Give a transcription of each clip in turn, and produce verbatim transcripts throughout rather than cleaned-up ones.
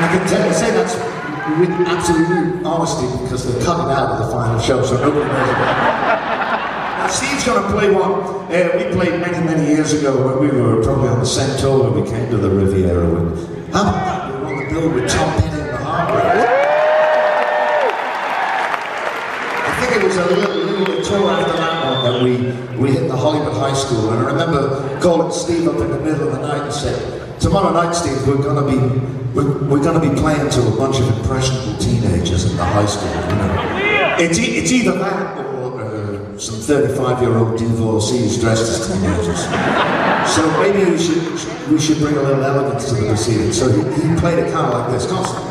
I can tell, say that's with absolute honesty because they cut it out of the final show, so nobody knows about it. Now, Steve's going to play one uh, we played many, many years ago when we were probably on the same tour when we came to the Riviera. And how about that? We were on the bill with Tom Petty and the Heartbreak. I think it was a little, little tour after that one that we, we hit the Hollywood High School. And I remember calling Steve up in the middle of the night and said, "Tomorrow night, Steve, we're going to be we're, we're going to be playing to a bunch of impressionable teenagers in the high school. You know, it's e it's either that." Some thirty-five-year-old divorcees dressed as teenagers. So maybe we should, we should bring a little elegance to the proceedings. So he, he played it kind of like this constantly.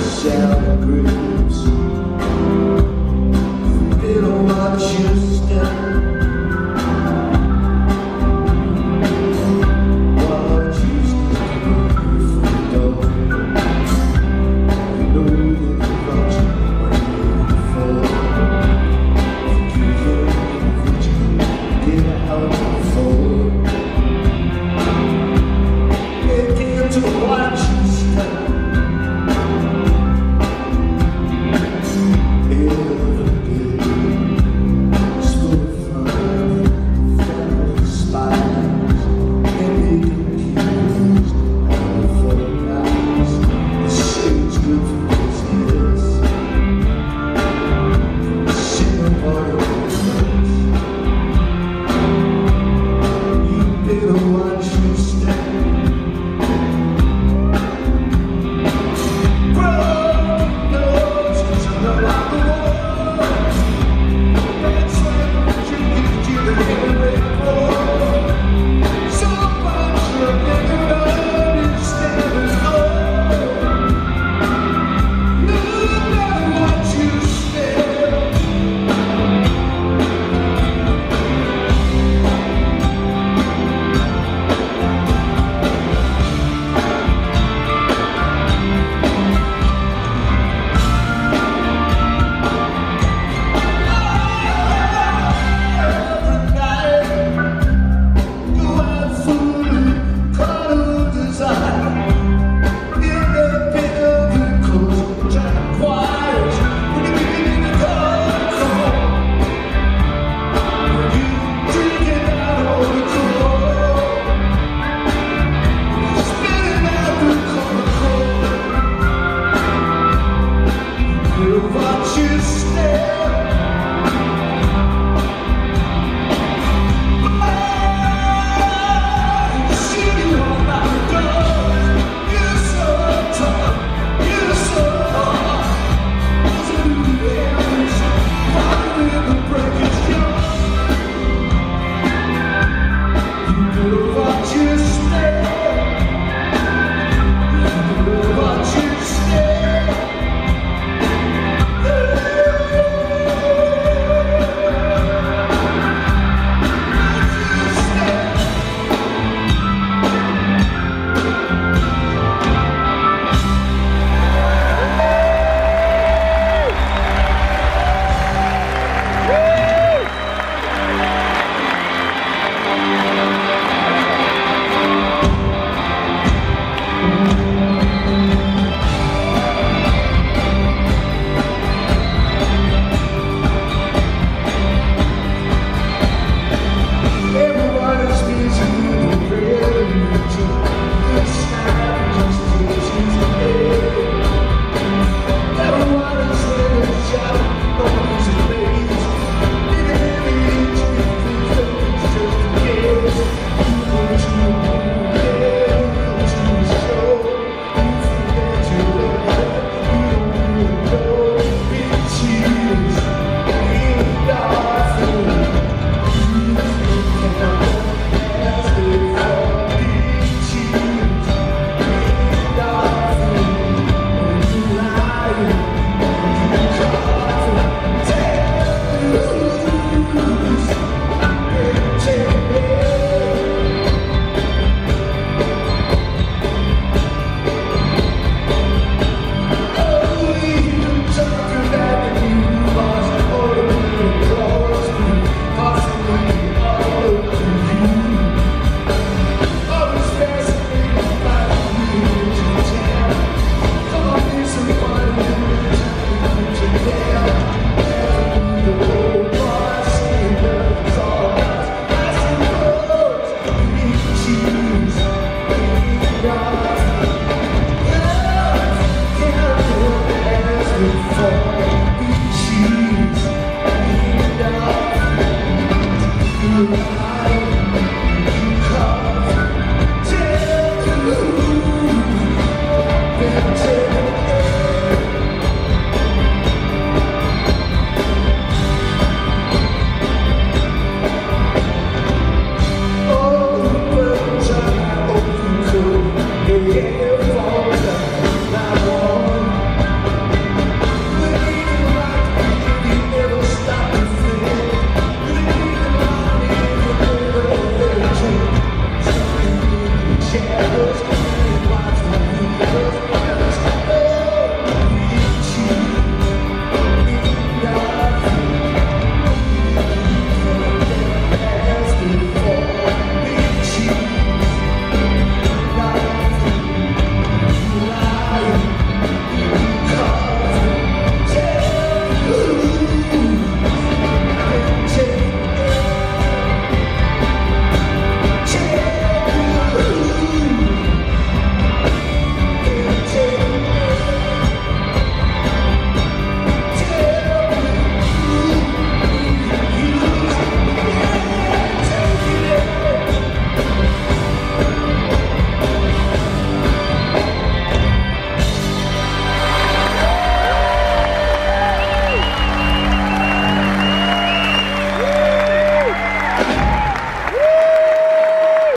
Sell grapes.